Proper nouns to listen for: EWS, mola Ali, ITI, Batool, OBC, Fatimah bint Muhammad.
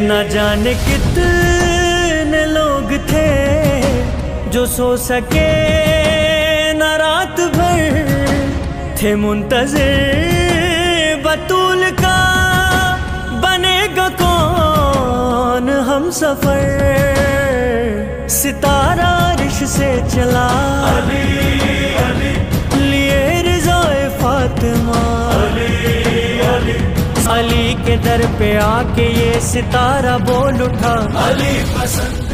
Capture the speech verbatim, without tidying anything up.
न जाने कितने लोग थे जो सो सके न रात भर, थे मुंतज़िर बतूल का बनेगा कौन हम सफर। सितारा अर्श से चला अली, अली। लिए रिज़ाए फातिमा अली, अली। अली के दर पे आके ये सितारा बोल उठा अली पसंद।